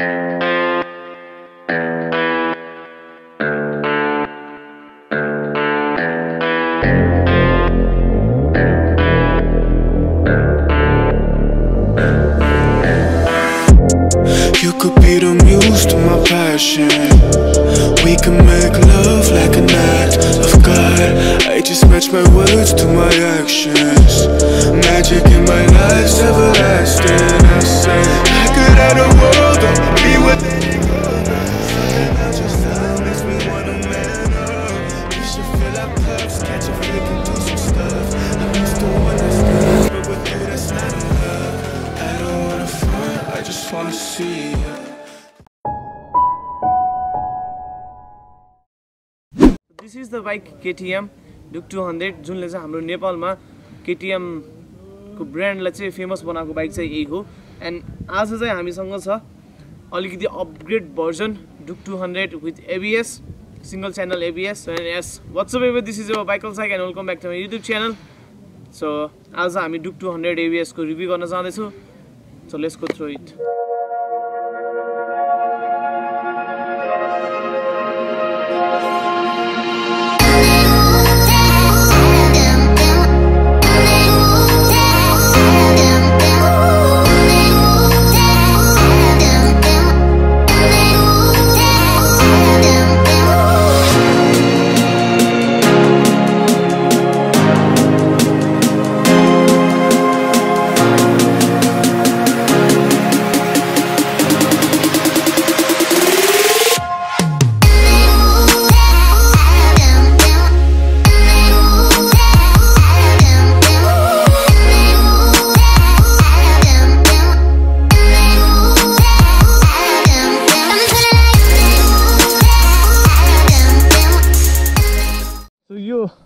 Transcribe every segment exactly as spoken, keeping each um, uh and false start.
You could be the muse to my passion. We can make love like an act of God. I just match my words to my actions. Magic in my life's everlasting. I say I could add a world or be with it. I just love makes me wanna man up. You should fill up cups, catch a flick and do some stuff. I used to wanna stay, but with you that's not enough. I don't wanna front, I just wanna see. This is the bike K T M Duke two hundred जुन लेजा हाम्रो नेपालमा K T M को brand ला चाहिँ famous बनाएको bike चाहिँ यही हो एन्ड आज चाहिँ हामीसँग छ अलिकति upgrade version Duke two hundred with A B S single channel A B S and yes what's up everyone this is your bicycle cycle and welcome back to my YouTube channel so आज हामी Duke two hundred A B S को review गर्न जाँदै छौ so let's go through it.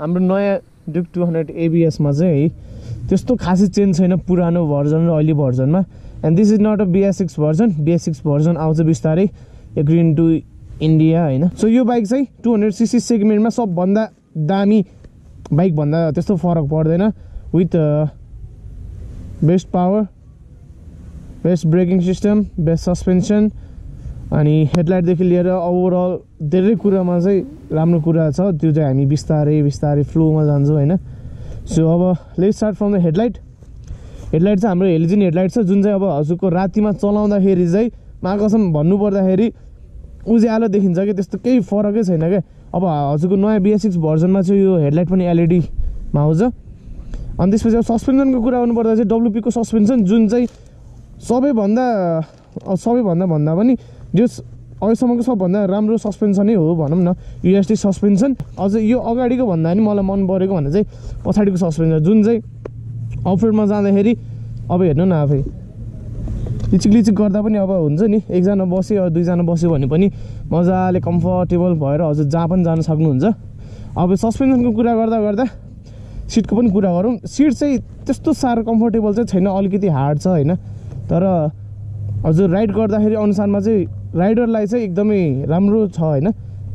हाम्रो नयाँ Duke two hundred A B S मा चाहिँ त्यस्तो खासै चेन्ज छैन पुरानो भर्जन र अहिले भर्जनमा and this is not a B S six version B S six version आउँछ बिस्तारै एग्रीन टु इन्डिया हैन सो यो बाइक चाहिँ two hundred c c सेगमेन्टमा सबभन्दा दामी बाइक भन्दा त्यस्तो फरक पर्दैन with best power best braking system best suspension अनि हेडलाइट देखि लिएर ओभरअल धेरै कुरामा चाहिँ राम्रो कुरा छ त्यो चाहिँ हामी बिस्तारै बिस्तारै फ्लोमा जान्छौ हैन सो अब let's start from the headlight headlight चाहिँ हाम्रो हेलोजन हेडलाइट छ जुन चाहिँ अब हजुरको रातिमा चलाउँदाखेरि चाहिँ माकसम भन्नु पर्दाखेरि उज्यालो देखिन्छ के त्यस्तो केही फरकै छैन के अब हजुरको नयाँ B S six भर्जनमा चाहिँ यो हेडलाइट पनि L E D मा आउँछ अनि त्यसपछि अब सस्पेन्सनको कुरा गर्नु पर्दा चाहिँ W P को सस्पेन्सन जुन चाहिँ सबैभन्दा सबैभन्दा भन्दा पनि जस अहिलेसम्मको सबभन्दा राम्रो सस्पेन्सन नै हो भनौं न U S D सस्पेन्सन अझ यो अगाडीको भन्दा नि मलाई मन परेको भने चाहिँ पछाडीको सस्पेन्सन जुन चाहिँ अफरोडमा जाँदाखेरि अब हेर्नु न आफै लिचिक-लिचिक गर्दा पनि अब हुन्छ नि एकजना बस्यो अ दुईजना बस्यो भने पनि मजाले कम्फर्टेबल भएर अझ जहाँ पनि जान सक्नुहुन्छ अब सस्पेन्सनको कुरा गर्दा गर्दा सिटको पनि कुरा गरौं सिट चाहिँ त्यस्तो साह्रो कम्फर्टेबल चाहिँ छैन अलिकति हार्ड छ हैन तर हजुर राइड गर्दाखेरि अनुसारमा चाहिँ राइडरलाई चाहिँ एकदमै राम्रो छ हैन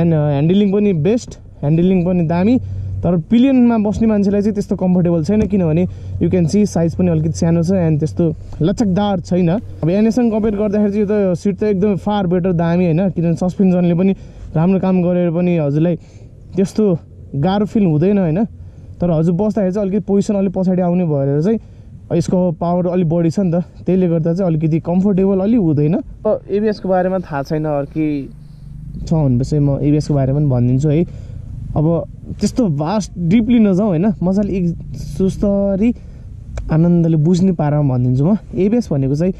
एन्ड ह्यान्डलिङ पनि बेस्ट ह्यान्डलिङ पनि दामी तर पिलियनमा बस्ने मान्छेलाई चाहिँ त्यस्तो कम्फर्टेबल छैन किनभने यु क्यान सी साइज पनि अलिकति सानो छ एन्ड त्यस्तो लचकदार छैन अब एनएसँग कम्पेयर गर्दाखेरि चाहिँ यो त सिट त एकदमै फार बेटर दामी हैन किनभने सस्पेन्सनले पनि राम्रो काम गरेर पनि हजुरलाई त्यस्तो गाह्रो फिल हुँदैन हैन तर हजुर बस्दाखेरि चाहिँ अलिकति पोजिसन अलि पछाडी आउने भएर चाहिँ यसको पावर अलि बढी छ नि त त्यसले गर्दा चाहिँ अलिकति कम्फर्टेबल अलि हुँदैन एबीएस को बारेमा थाहा छैन अर्की छ भनेपछि म एबीएस को बारेमा पनि भन्दिन्छु है अब त्यस्तो भास्ट डीपली नजाऊ हैन मजाले एक सुस्तरी आनन्दले बुझ्ने पारामा भन्दिन्छु म एबीएस भनेको चाहिँ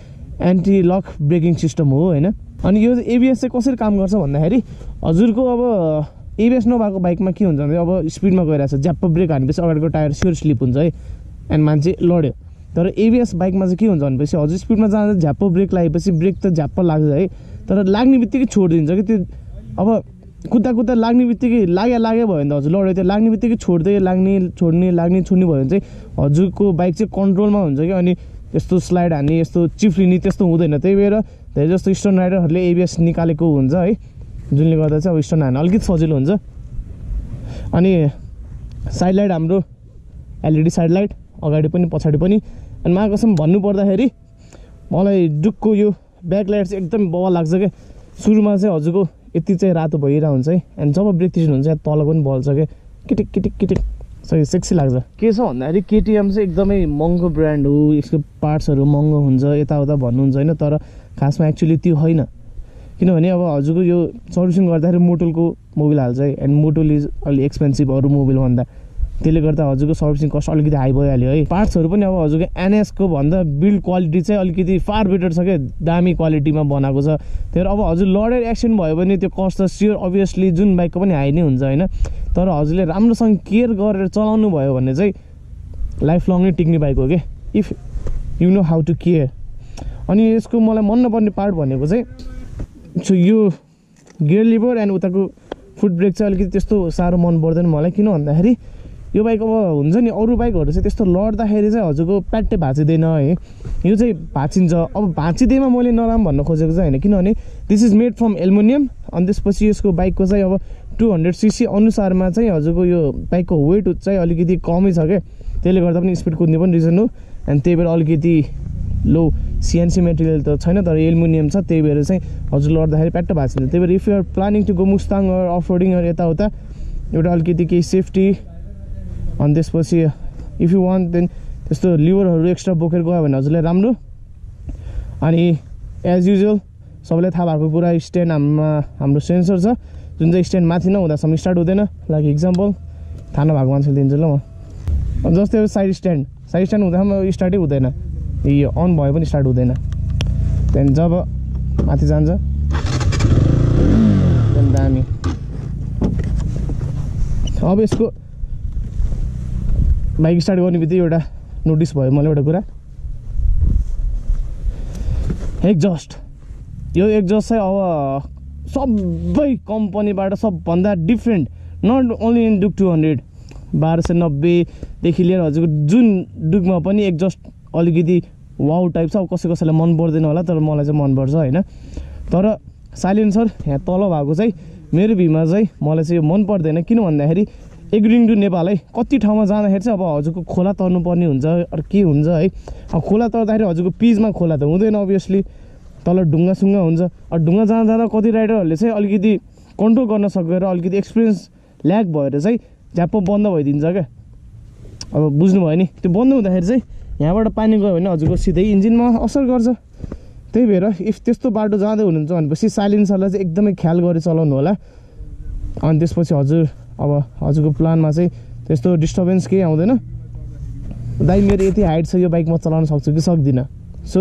एन्टी लक ब्रेकिङ सिस्टम हो हैन अनि यो एबीएस चाहिँ कसरी काम गर्छ भन्दाखेरि हजुरको अब एबीएस नभएको बाइकमा के हुन्छ भने अब स्पीडमा गइराछ ज्याप्प ब्रेक हानेपछि अगाडिको टायर स्योर स्लिप हुन्छ है एन्ड मान्छे लड्यो तर एबीएस बाइकमा चाहिँ के हुन्छ भनेपछि हजुर स्पीडमा जाँदा झ्याप्प ब्रेक लागेपछि ब्रेक त झ्याप्प लाग्छ है तर लाग्नेबित्तिकै छोड्दिन्छ के त्यो अब कुद्दा कुद्दा लाग्नेबित्तिकै लाग्या लाग्यो भयो भने त हजुर लड्यो त्यो लाग्नेबित्तिकै छोड्दै लाग्ने छोड्ने लाग्ने छोड्ने भयो भने चाहिँ हजुरको बाइक चाहिँ कन्ट्रोलमा हुन्छ के अनि यस्तो स्लाइड हान्ने यस्तो चिफ्लिने त्यस्तो हुँदैन त्यही भएर धेरै जस्तो स्टर्न राइडरहरूले एबीएस निकालेको हुन्छ है जुनले गर्दा चाहिँ अब स्टर्न हान्न अलिकति सजिलो हुन्छ अनि साइड लाइट हाम्रो L E D side light अगाडि पनि पछाडी पनि अनि माकसम भन्नु पर्दाखेरि मलाई Duke को यो ब्याकलाइट चाहिँ एकदम बवा लाग्छ के सुरुमा चाहिँ हजुरको यति चाहिँ रातो भइरा हुन्छ है अनि जब ब्रेक थिच्नु हुन्छ तल पनि बल्छ के किटिक किटिक किटिक सही सेक्सी लाग्छ के छ भन्दाखेरि केटीएम चाहिँ एकदमै महँगो ब्रान्ड हो यसको पार्ट्सहरु महँगो हुन्छ यताउता भन्नु हुन्छ हैन तर खासमा एक्चुअली त्यो हैन किनभने अब हजुरको यो सर्भिसिङ गर्दाखेरि मोटलको मोबिल हाल्छ है एन्ड मोटल इज अलि एक्सपेन्सिभ अरु मोबिल भन्दा त्यसले गर्दा हजुरको सर्भिसिङ कस्ट अलिकति हाई भइहाल्यो है पार्ट्सहरु पनि अब हजुरको एनएस को भन्दा बिल्ड क्वालिटी चाहिँ अलिकति फार बेटर छ के दामी क्वालिटीमा बनाएको छ तर अब हजुर लडेर एक्सिडेन्ट भयो भने त्यो कस्ट त स्योर obviously जुन बाइकको पनि हाई नै हुन्छ हैन तर हजुरले राम्रोसँग केयर गरेर चलाउनु भयो भने चाहिँ लाइफ लङ नै टिक्ने बाइक हो के if you know how to care अनि यसको मलाई मन नपर्ने पार्ट भनेको चाहिँ सो यो गियर लिभर एन्ड उताको फुट ब्रेक चाहिँ अलिकति त्यस्तो सारो मन पर्दैन मलाई किन भन्दाखेरि यो बाइक अब हुन्छ नि अरु बाइकहरु चाहिँ त्यस्तो लड्दाखेरि चाहिँ हजुरको प्याट्टे भाचिदैन है यो चाहिँ भाचिन्छ अब भाचिदैमा मैले नराम भन्न खोजेको चाहिँ हैन किनभने this is made from aluminium अनि त्यसपछि यसको बाइकको चाहिँ अब टू हन्ड्रेड सीसी अनुसारमा चाहिँ हजुरको यो बाइकको वेट चाहिँ अलिकति कमै छ के त्यसले गर्दा पनि स्पिड कुद्ने पनि रिजन हो अनि त्यही भएर अलिकति लो सीएनसी मटेरियल त छैन तर एल्युमिनियम छ त्यही भएर चाहिँ हजुर लड्दाखेरि प्याट्ट भाचिन्छ त्यही भएर if you are planning to go Mustang or offroading or यताउता एउटा अलिकति केही सेफ्टी अनि त्यसपछि इफ यु वान्ट देन त्यस्तो लिभरहरु एक्स्ट्रा बोकेर गयो भने हजुरलाई राम्रो अनि एज युजुअल सबैले थाहा भएको कुरा स्ट्यान्ड हाम्रो हाम्रो सेन्सर छ जुन चाहिँ स्ट्यान्ड माथि नहुँदासम्म स्टार्ट हुँदैन लाइक एक्जाम्पल थाहा नभएको मान्छेले दिन्छु ल म अब जस्तै अब साइड स्ट्यान्ड साइड स्ट्यान्ड हुँदासम्म स्टार्टै हुँदैन यो अन भए पनि स्टार्ट हुँदैन त्यहाँदेखि जब माथि जान्छ एकदम दामी अब यसको बाइक स्टार्ट गर्ने बित्तिकै एउटा नोटिस भयो मलाई एउटा कुरा एक्जस्ट यो एक्जस्ट चाहिँ अब सबै कम्पनीबाट सबभन्दा different not only in Duke two hundred बाह्र सय नब्बेदेखि लिएर हजुरको जुन डुकमा पनि एक्जस्ट अलिकति वाउ टाइप छ कसै कसैलाई मन पर्दैन होला तर मलाई चाहिँ मनपर्छ हैन तर साइलेन्सर यहाँ तल भएको चाहिँ मेरो भीमा चाहिँ मलाई चाहिँ यो मन पर्दैन किन भन्दाखेरि एग्रिङ टु नेपाल है कति ठाउँमा जाँदाखेरि चाहिँ अब हजुरको खोला तर्नुपर्ने हुन्छ अरू के हुन्छ है अब खोला तर्दाखेरि हजुरको पिचमा खोला त हुँदैन अभियसली तल ढुङ्गा सुङ्गा हुन्छ अ ढुङ्गा जाँदा जाँदा कति राइडरहरुले चाहिँ अलिकति कन्ट्रोल गर्न सकेर अलिकति एक्सपिरियन्स ल्याक भएर चाहिँ झ्याप्प बन्द भइदिन्छ के अब बुझ्नु भयो नि त्यो बन्द हुँदाखेरि चाहिँ यहाँबाट पानी गयो भने हजुरको सिधै इन्जिनमा असर गर्छ त्यही भएर इफ त्यस्तो बाटो जाँदै हुनुहुन्छ भनेपछि साइलेन्सरलाई चाहिँ एकदमै ख्याल गरेर चलाउनु होला अनि त्यसपछि हजुर अब हजुरको प्लानमा चाहिँ त्यस्तो डिस्टर्बेन्स केही आउँदैन दाइ मेरो यति हाइट छ यो बाइक म चलाउन सक्छु कि सक्दिन सो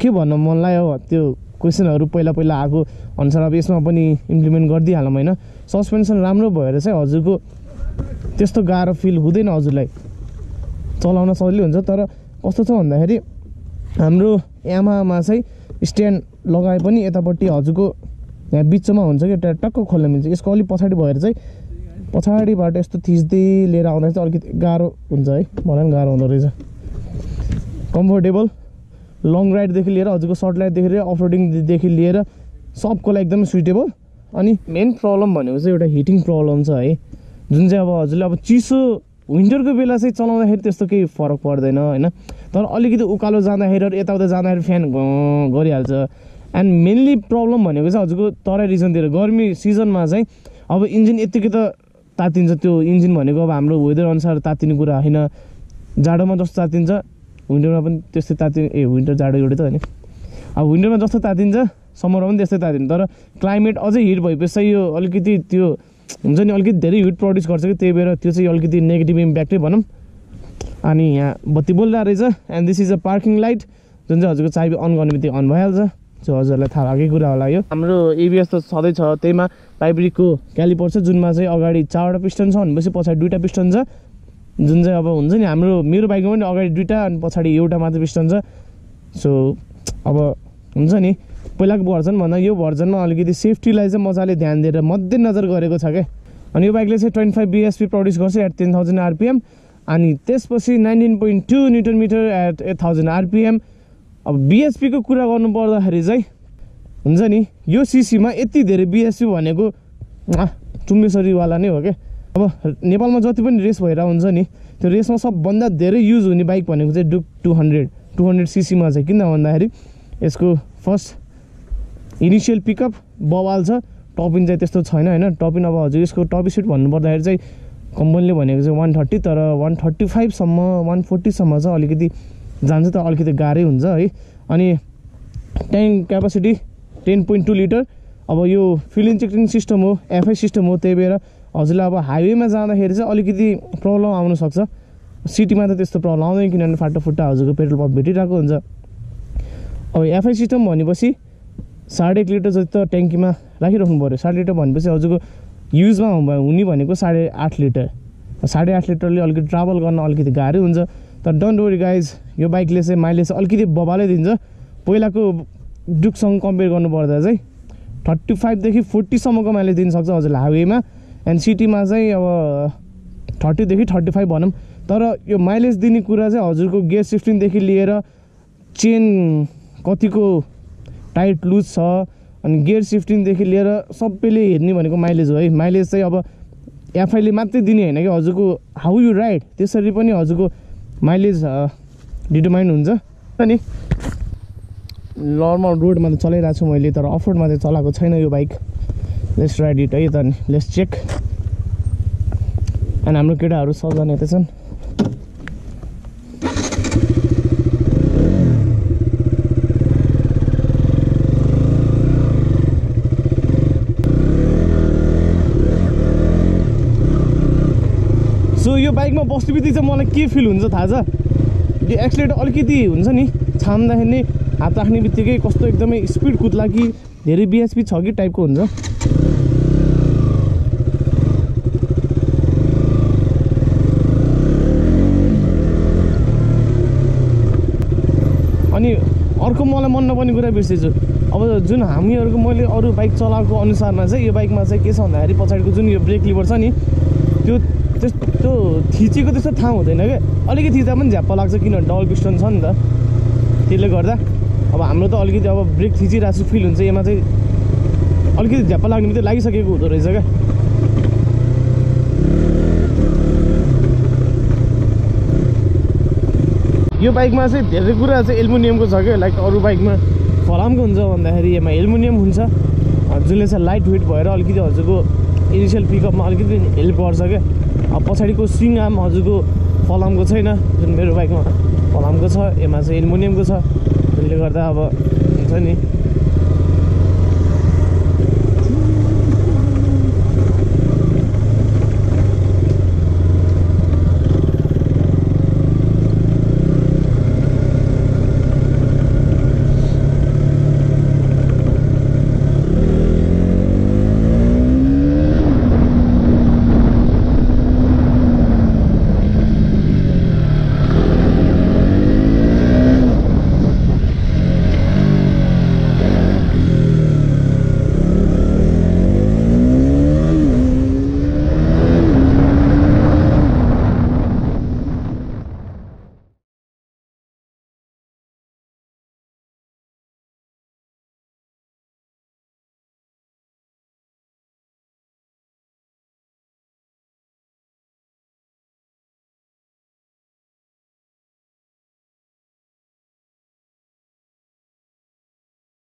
के भन्नु मनलाई हो त्यो क्वेसनहरु पहिला पहिला आको अनुसार अब यसमा पनि इम्प्लिमेन्ट गर्दिहालौँ हैन सस्पेन्सन राम्रो भएर चाहिँ हजुरको त्यस्तो गाह्रो फिल हुँदैन हजुरलाई चलाउन सजिलो हुन्छ तर कस्तो छ भन्दाखेरि हाम्रो यामाहामा चाहिँ स्ट्यान्ड लगाए पनि यतापट्टि हजुरको यहाँ बीचमा हुन्छ के टक्क खोल्न मिल्छ यसको अलि पछाडी भएर चाहिँ पछाडीबाट यस्तो थिच्दै लिएर आउँदा चाहिँ अलिकति गाह्रो हुन्छ है मलाई पनि गाह्रो हुँदो रहेछ कम्फोर्टेबल लङ राइडदेखि लिएर हजुरको सर्ट राइडदेखि लिएर अफरोडिङदेखि लिएर सबको लागि एकदम सुइटेबल अनि मेन प्रब्लम भनेको चाहिँ एउटा हिटिङ प्रब्लम छ है जुन चाहिँ अब हजुरले अब चिसो विन्टरको बेला चाहिँ चलाउँदाखेरि त्यस्तो केही फरक पर्दैन हैन तर अलिकति उकालो जाँदाखेरि यताउता जाँदाखेरि फ्यान गरिहाल्छ एन्ड मेनली प्रब्लम भनेको चाहिँ हजुरको तराई रिजनतिर गर्मी सिजनमा चाहिँ अब इन्जिन यतिकै त तातिन्छ त्यो इन्जिन भनेको अब हाम्रो वेदर अनुसार तातिने कुरा हैन जाडोमा जस्तो तातिन्छ विन्टरमा पनि त्यस्तै तातिन्छ ए विन्टर जाडो एउटै त हैन अब विन्टरमा जस्तो तातिन्छ समरमा पनि त्यस्तै तातिन्छ तर क्लाइमेट अझै हिट भएपछि यो अलिकति त्यो हुन्छ नि अलिकति धेरै हिट प्रड्युस गर्छ कि त्यही भएर त्यो चाहिँ अलिकति नेगेटिभ इम्प्याक्टै भनौँ अनि यहाँ बत्ती बोल्दा रहेछ and this is a parking light जुन चाहिँ हजुरको चाबी अन गर्ने बित्तिकै अन भइहाल्छ सो हजुरलाई थाहा भएकै कुरा होला यो हाम्रो एबिएस त सधैँ छ त्यहीमा पाइब्रिकको क्यालिपर छ जुनमा चाहिँ अगाडि चारवटा पिस्टन छ भनेपछि पछाडि दुईटा पिस्टन छ जुन चाहिँ अब हुन्छ नि हाम्रो मेरो बाइकमा पनि अगाडि दुईटा अनि पछाडि एउटा मात्र पिस्टन छ सो अब हुन्छ नि पहिलाको भर्जन भन्दा यो भर्जनमा अलिकति सेफ्टीलाई चाहिँ मजाले ध्यान दिएर मध्यनजर गरेको छ क्या अनि यो बाइकले चाहिँ ट्वेन्टी फाइभ बिएसपी प्रड्युस गर्छ एट टेन थाउजन्ड आरपिएम अनि त्यसपछि nineteen point two newton metre at eight thousand RPM अब बिएसपीको कुरा गर्नु पर्दाखेरि चाहिँ हुन्छ नि यो सिसीमा यति धेरै बिएसपी भनेको चुम्बेश्वरीवाला नै हो क्या अब नेपालमा जति पनि रेस भएर हुन्छ नि त्यो रेसमा सबभन्दा धेरै युज हुने बाइक भनेको चाहिँ Duke two hundred two hundred सीसीमा चाहिँ किन भन्दाखेरि यसको फर्स्ट इनिशियल पिकअप बवाल छ टपिन चाहिँ त्यस्तो छैन हैन टपिन अब हजुर यसको टप स्पिड भन्नु पर्दाखेरि चाहिँ कम्पनीले भनेको चाहिँ one thirty तर one thirty-five सम्म one forty सम्म चाहिँ अलिकति जान्छ त अलिकति गाह्रै हुन्छ है अनि tank capacity ten point two litre अब यो फ्युल इन्जेक्टिङ सिस्टम हो एफआई सिस्टम हो त्यही भएर हजुरले अब हाइवेमा जाँदाखेरि चाहिँ अलिकति प्रब्लम आउन सक्छ सिटीमा त त्यस्तो प्रब्लम आउँदैन किनभने फाटाफुटा हजुरको पेट्रोल पम्प भेटिरहेको हुन्छ अब एफआई सिस्टम भनेपछि one point five लिटर जति त ट्याङ्कीमा राखिराख्नु पर्यो one point five लिटर भनेपछि हजुरको युजमा हुने भनेको one point five litre one point five लिटरले अलिकति ट्राभल गर्न अलिकति गाह्रो हुन्छ तर डोन्ट वरी गाइज यो बाइकले चाहिँ माइलेज अलिकति बबालै दिन्छ पहिलाको ड्युकसँग कम्पेयर गर्नुपर्दा चाहिँ thirty-five देखि forty सम्मको माइलेज दिन सक्छ हजुरले हाइवेमा एन्ड सिटीमा चाहिँ अब thirty देखि thirty-five भनौं तर यो माइलेज दिने कुरा चाहिँ हजुरको गियर सिफ्टिङ देखि लिएर चेन कतिको टाइट लूज छ अनि गियर सिफ्टिङ देखि लिएर सबैले हेर्ने भनेको माइलेज हो है माइलेज चाहिँ अब एफआईले मात्रै दिने हैन के हजुरको हाउ यु राइड त्यसरी पनि हजुरको माइलेज डिटरमाइन हुन्छ अनि नर्मल रोडमा त चलाइराछु मैले तर अफ रोडमा चाहिँ चलाएको छैन यो बाइक लेट्स राइड इट है त अनि लेट्स चेक अनि हाम्रो केटाहरु सबजना यतै छन् यो बाइकमा बस्नेबित्तिकै चाहिँ मलाई के फिल हुन्छ थाहा छ यो एक्सिलेटर अलिकति हुन्छ नि छाम्दाखेरि नै हात राख्ने बित्तिकै कस्तो एकदमै स्पिड कुद्ला कि धेरै बीएसपी छ कि टाइपको हुन्छ अनि अर्को मलाई मन नपर्ने कुरा बिर्सेछु अब जुन हामीहरूको मैले अरू बाइक चलाएको अनुसारमा चाहिँ यो बाइकमा चाहिँ के छ भन्दाखेरि पछाडिको जुन यो ब्रेक लिभर छ नि त्यो त्यस्तो थिचेको त्यस्तो ठाउँ हुँदैन के अलिकति थिच्दा पनि झ्याप्प लाग्छ किन डबल पिस्टन छ नि त त्यसले गर्दा अब हाम्रो त अलिकति अब ब्रेक थिचिरहेको छु फिल हुन्छ यसमा चाहिँ अलिकति झ्याप्प लाग्ने मात्रै लागिसकेको हुँदो रहेछ क्या यो बाइकमा चाहिँ धेरै कुरा चाहिँ एल्युमिनियमको छ क्या लाइक अरू बाइकमा फलामको हुन्छ भन्दाखेरि यसमा एल्युमिनियम हुन्छ जसले चाहिँ लाइट वेट भएर अलिकति हजुरको इनिसियल पिकअपमा अलिकति हेल्प गर्छ क्या अब पछाडिको स्विङ आर्म हजुरको फलामको छैन जुन मेरो बाइकमा फलामको छ यसमा चाहिँ एल्युमिनियमको छ त्यसले गर्दा अब हुन्छ नि